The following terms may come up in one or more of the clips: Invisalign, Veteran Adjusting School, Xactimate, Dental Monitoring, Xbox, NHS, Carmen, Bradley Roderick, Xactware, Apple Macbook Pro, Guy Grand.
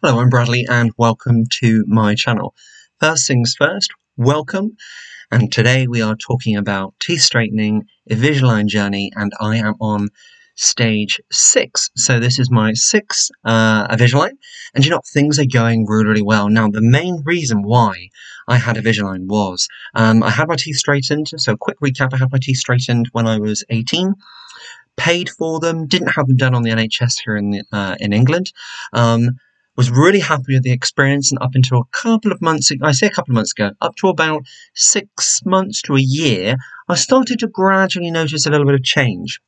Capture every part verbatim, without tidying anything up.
Hello, I'm Bradley and welcome to my channel. First things first, welcome, and today we are talking about teeth straightening, Invisalign journey, and I am on stage six. So this is my sixth uh, Invisalign, and you know, things are going really, really well. Now, the main reason why I had Invisalign was um, I had my teeth straightened, so a quick recap, I had my teeth straightened when I was eighteen. Paid for them, didn't have them done on the N H S here in, the, uh, in England. Um, was really happy with the experience, and up until a couple of months ago, I say a couple of months ago, up to about six months to a year, I started to gradually notice a little bit of change.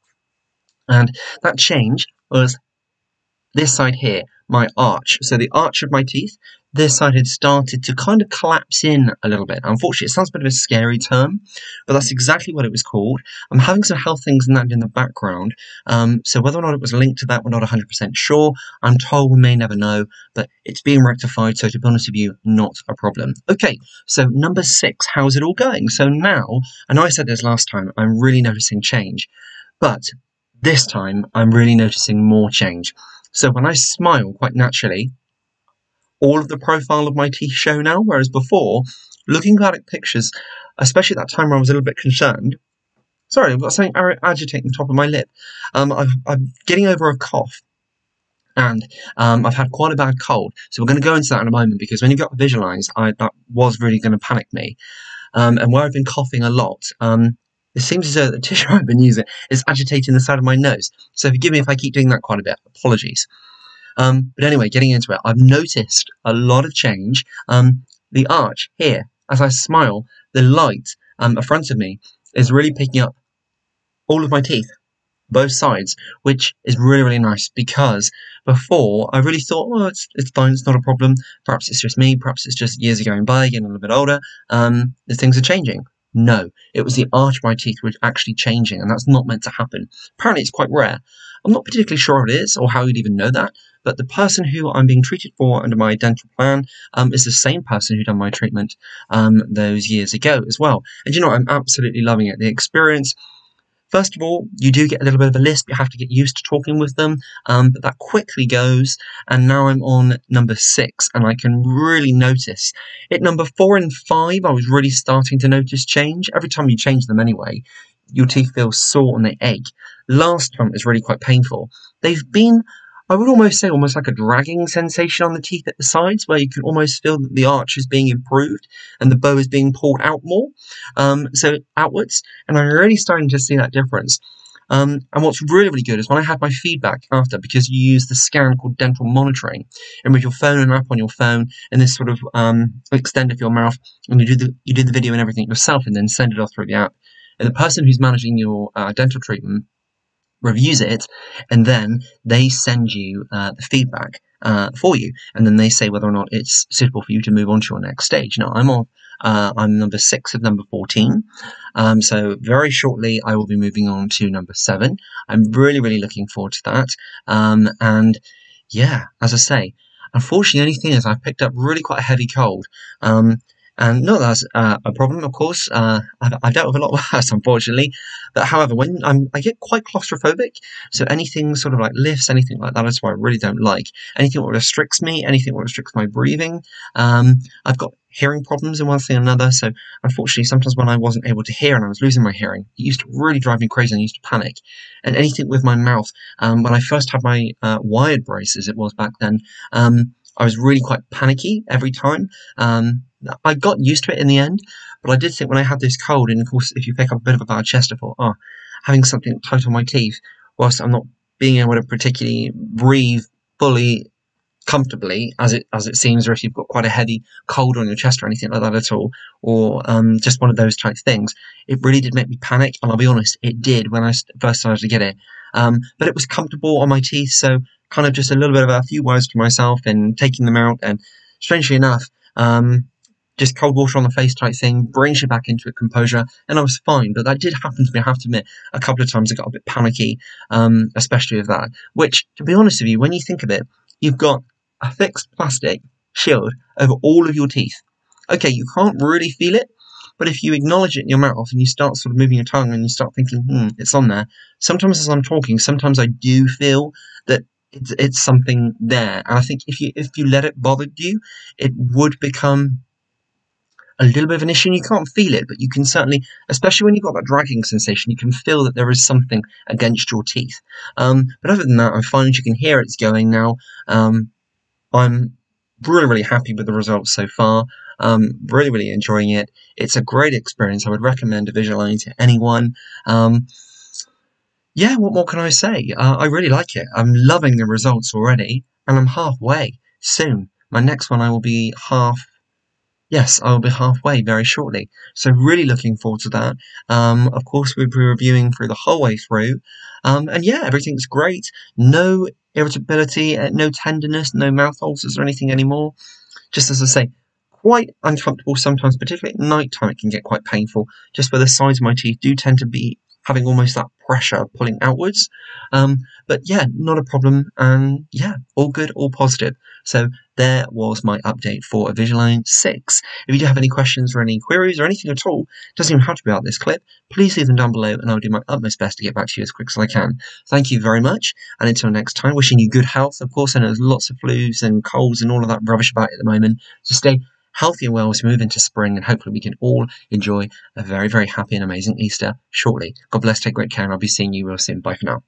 And that change was this side here, my arch. So the arch of my teeth, this side had started to kind of collapse in a little bit. Unfortunately, it sounds a bit of a scary term, but that's exactly what it was called. I'm having some health things and that in the background, um, so whether or not it was linked to that, we're not one hundred percent sure. I'm told we may never know, but it's being rectified, so to be honest with you, not a problem. Okay, so number six, how's it all going? So now, I know I said this last time, I'm really noticing change, but this time I'm really noticing more change. So when I smile, quite naturally, all of the profile of my teeth show now, whereas before, looking back at pictures, especially at that time where I was a little bit concerned, sorry, I've got something agitating the top of my lip, um, I've, I'm getting over a cough, and um, I've had quite a bad cold, so we're going to go into that in a moment, because when you got Invisalign, I that was really going to panic me, um, and where I've been coughing a lot, um, it seems as though the tissue I've been using is agitating the side of my nose, so forgive me if I keep doing that quite a bit, apologies. Um, but anyway, getting into it, I've noticed a lot of change. Um, the arch here, as I smile, the light um, in front of me is really picking up all of my teeth, both sides, which is really, really nice, because before I really thought, oh, it's, it's fine, it's not a problem. Perhaps it's just me, perhaps it's just years are going by, getting a little bit older, um, the things are changing. No, it was the arch of my teeth which was actually changing, and that's not meant to happen. Apparently it's quite rare. I'm not particularly sure it is, or how you'd even know that, but the person who I'm being treated for under my dental plan um, is the same person who done my treatment um, those years ago as well. And you know, I'm absolutely loving it. The experience, first of all, you do get a little bit of a lisp. You have to get used to talking with them, um, but that quickly goes, and now I'm on number six, and I can really notice it. Number four and five, I was really starting to notice change. Every time you change them anyway, your teeth feel sore and they ache. Last time it was really quite painful. They've been, I would almost say, almost like a dragging sensation on the teeth at the sides, where you can almost feel that the arch is being improved and the bow is being pulled out more, um, so outwards, and I'm really starting to see that difference. Um, and what's really, really good is when I had my feedback after, because you use the scan called Dental Monitoring, and with your phone and app on your phone, and this sort of um, extend of your mouth, and you do the, you do the video and everything yourself, and then send it off through the app. And the person who's managing your uh, dental treatment reviews it, and then they send you uh, the feedback uh, for you, and then they say whether or not it's suitable for you to move on to your next stage. Now, I'm on, uh, I'm number six of number fourteen, um, so very shortly I will be moving on to number seven. I'm really, really looking forward to that, um, and yeah, as I say, unfortunately, the only thing is I've picked up really quite a heavy cold. Um, And not that that's uh, a problem, of course. Uh, I've, I've dealt with a lot worse, unfortunately. But however, when I'm, I get quite claustrophobic, so anything sort of like lifts, anything like that, that's what I really don't like. Anything that restricts me, anything that restricts my breathing. Um, I've got hearing problems in one thing or another, so unfortunately, sometimes when I wasn't able to hear and I was losing my hearing, it used to really drive me crazy and I used to panic. And anything with my mouth, um, when I first had my uh, wired brace, as it was back then, um, I was really quite panicky every time. Um, I got used to it in the end, but I did think when I had this cold, and of course, if you pick up a bit of a bad chest, I thought, oh, having something tight on my teeth, whilst I'm not being able to particularly breathe fully comfortably, as it as it seems, or if you've got quite a heavy cold on your chest or anything like that at all, or um, just one of those type things, it really did make me panic, and I'll be honest, it did when I first started to get it. Um, but it was comfortable on my teeth, so kind of just a little bit of a few words to myself and taking them out, and strangely enough, um, just cold water on the face type thing brings you back into a composure, and I was fine. But that did happen to me, I have to admit, a couple of times I got a bit panicky, um, especially with that, which, to be honest with you, when you think of it, you've got a fixed plastic shield over all of your teeth. Okay, you can't really feel it, but if you acknowledge it in your mouth and you start sort of moving your tongue and you start thinking, hmm, it's on there, sometimes as I'm talking, sometimes I do feel that it's it's something there. And I think if you if you let it bother you, it would become a little bit of an issue. And you can't feel it, but you can certainly, especially when you've got that dragging sensation, you can feel that there is something against your teeth. Um, but other than that, I find you can hear it's going now. Um, I'm really, really happy with the results so far. Um, really, really enjoying it. It's a great experience. I would recommend Invisalign to anyone. Um, yeah, what more can I say? Uh, I really like it. I'm loving the results already, and I'm halfway soon. My next one, I will be half. Yes, I will be halfway very shortly. So really looking forward to that. Um, of course, we'll be reviewing through the whole way through. Um, and yeah, everything's great. No irritability, no tenderness, no mouth ulcers or anything anymore. Just as I say, quite uncomfortable sometimes, particularly at night time. It can get quite painful, just where the sides of my teeth do tend to be having almost that pressure pulling outwards. Um, but yeah, not a problem. And yeah, all good, all positive. So there was my update for Invisalign six. If you do have any questions or any queries or anything at all, doesn't even have to be about this clip, please leave them down below and I'll do my utmost best to get back to you as quick as I can. Thank you very much. And until next time, wishing you good health. Of course, I know there's lots of flus and colds and all of that rubbish about at the moment. So stay healthy and well as we move into spring, and hopefully we can all enjoy a very, very happy and amazing Easter shortly. God bless, take great care, and I'll be seeing you real soon. Bye for now.